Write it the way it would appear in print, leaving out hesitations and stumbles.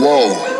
Whoa.